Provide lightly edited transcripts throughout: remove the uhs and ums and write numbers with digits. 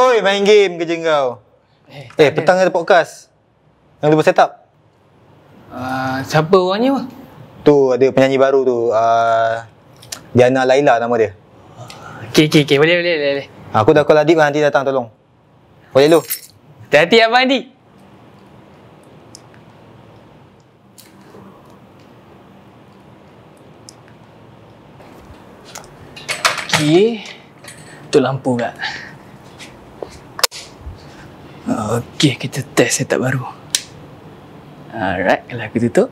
Oi, main game kerja kau. Petang ada podcast. Yang lupa set up. Siapa orangnya bang? Tu ada penyanyi baru tu, Diana Laila nama dia. Okey, boleh. Aku dah call Adik, nanti datang tolong. Boleh lu. Hati-hati abang Adik. Okey. Tu lampu kat. Okey, kita test setup baru. Alright, kalau aku tutup.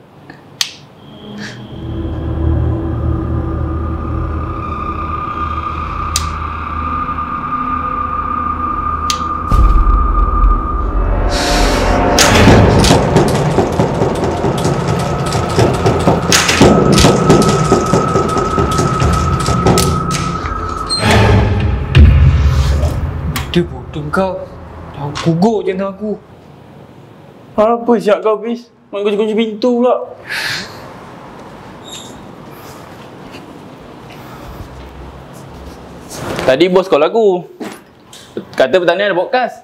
Dia bodoh kau. Kau gugur je dengan aku. Apa siap kau, Bis? Mak kunci-kunci pintu pula. Tadi bos call aku. Kata petang ni ada podcast.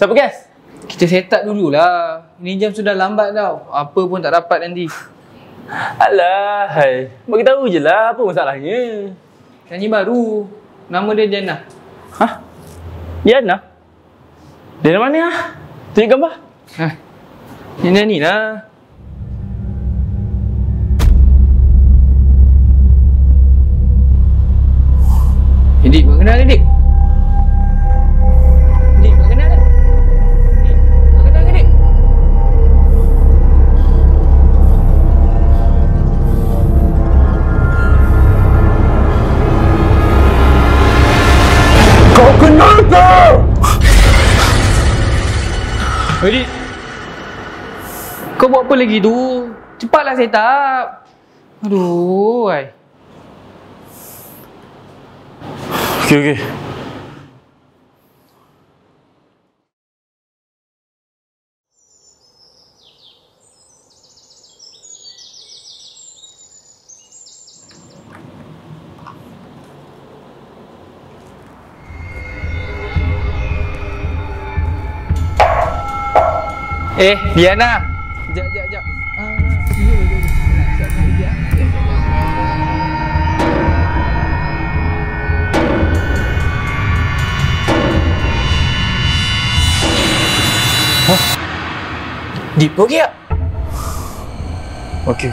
Siapa guys? Kita set up dululah. Ni jam sudah lambat tau. Apa pun tak dapat nanti. Alah, hai. Bagi tahu je lah apa masalahnya. Penyanyi baru. Nama dia Diana. Hah? Diana? Diana mana lah? Tunjuk gambar. Hah, Diana ni lah. Dik, kau kenal ke Dik? Dik, kau kenal ke? Dik, kau kenal ke Dik? Kau kenal ke? Hei Dik, kau buat apa lagi tu? Cepatlah set up. Aduh, ai. Okey. Diana. Jap. Hah? Deep, okey tak? Okey.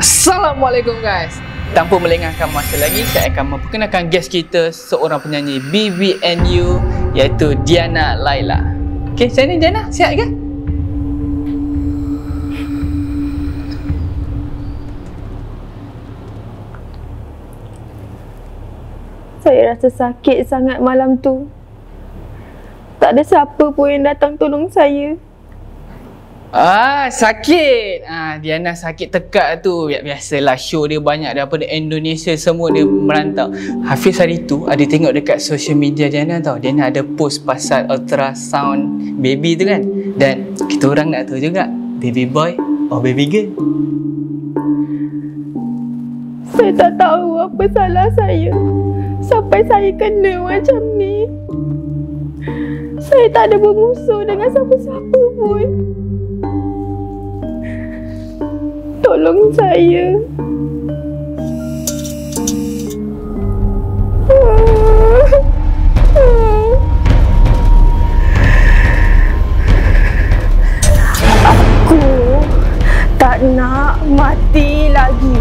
Assalamualaikum guys. Tanpa melengahkan masa lagi, saya akan memperkenalkan guest kita, seorang penyanyi BVNU, iaitu Diana Laila. Okey, saya ni Diana, sihat ke? Saya rasa sakit sangat malam tu. Tak ada siapa pun yang datang tolong saya. Sakit. Diana sakit tekak tu. Biasalah, show dia banyak daripada Indonesia semua dia merantau. Hafiz hari tu ada tengok dekat social media Diana tau. Diana ada post pasal ultrasound baby tu kan. Dan kita orang nak tahu juga, baby boy or baby girl. Saya tak tahu apa salah saya sampai saya kena macam ni. Saya tak ada bermusuh dengan siapa-siapa pun. Tolong saya. Aku tak nak mati lagi.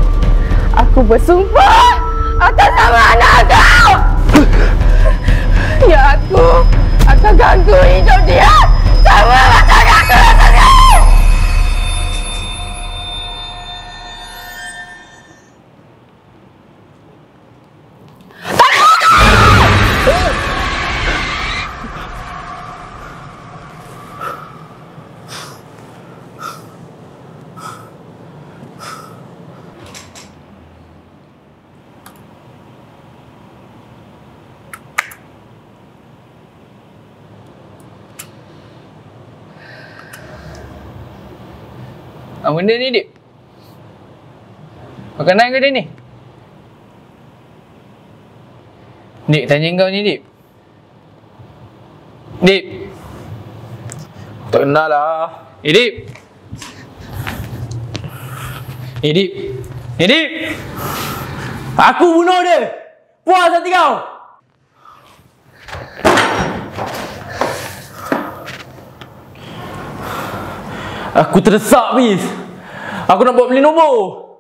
Aku bersumpah atas nama anak kau. Ya, aku akan ganggu hidup dia sama macam aku sendiri. Benda ni Dik, kau kenal ke dia ni? Dik, tanya kau ni, Dik. Dik. Tak kenal lah. Eh, Dik. Eh, Dik. Eh, Dik. Aku bunuh dia. Puas hati kau. Aku terdesak, Fiz. Aku nak buat beli nombor.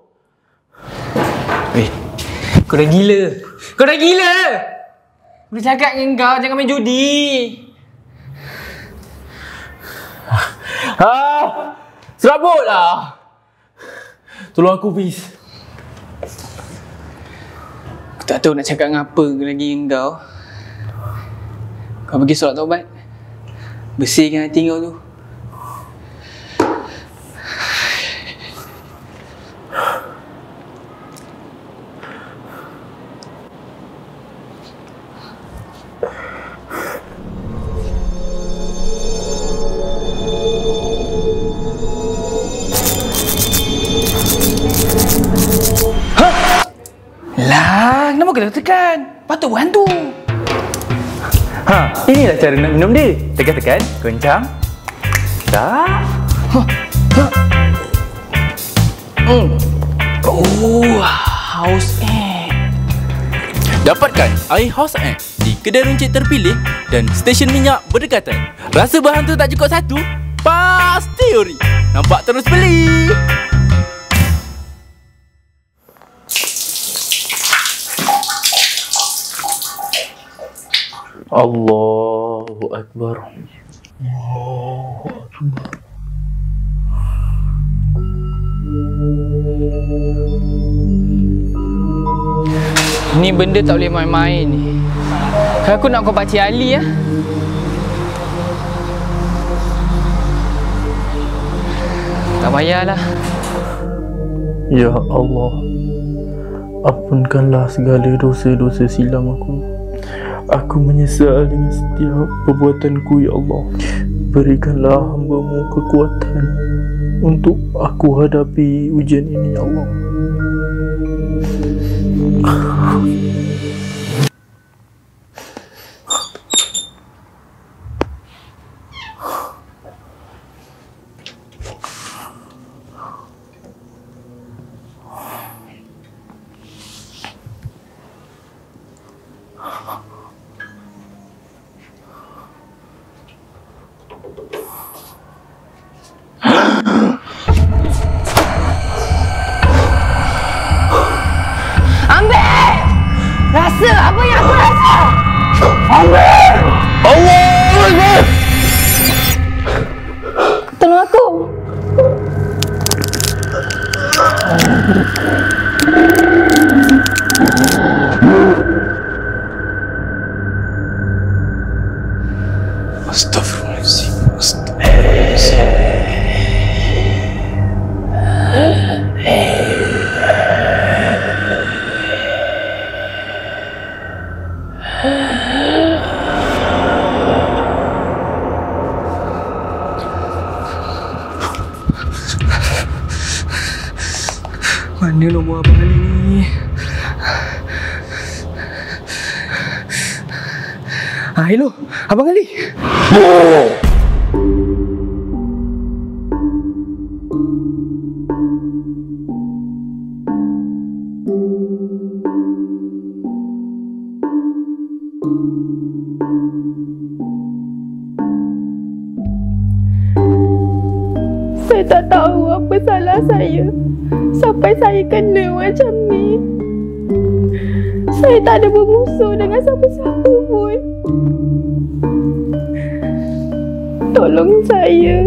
Weh, kau dah gila. Kau dah gila. Boleh cakap dengan kau jangan main judi. Ah, serabutlah. Tolong aku, please. Aku tak tahu nak cakap apa lagi dengan kau. Kau pergi solat taubat. Bersihkan hati kau tu. Kenapa kena tekan? Patut buat hantu. Ha, inilah cara nak minum dia. Tekan-tekan, kencang. Dah. Ha. Ha. Oh, House Egg. Dapatkan air House Egg di kedai runcit terpilih dan stesen minyak berdekatan. Rasa berhantu tak cukup satu? Pasti ori. Nampak terus beli. Allahu Akbar. Allahu Akbar. Ni benda tak boleh main-main ni. Aku nak kau pakcik Ali lah. Tak payahlah. Ya Allah, ampunkanlah segala dosa-dosa silam aku. Aku menyesal dengan setiap perbuatanku, ya Allah. Berikanlah hamba-Mu kekuatan untuk aku hadapi ujian ini, ya Allah. Apa yang aku rasa? Ambil! Allah! Allah! Tolong aku! Astaghfirullahaladzim. Mana nombor abang Ali ni? Ah, hello, abang Ali. Oh. Saya tak tahu apa salah saya sampai saya kena macam ni. Saya tak ada bermusuh dengan siapa-siapa pun. Tolong saya.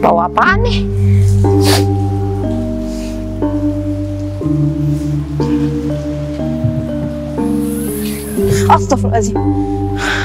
Bau apaan ni? Astaghfirullahaladzim.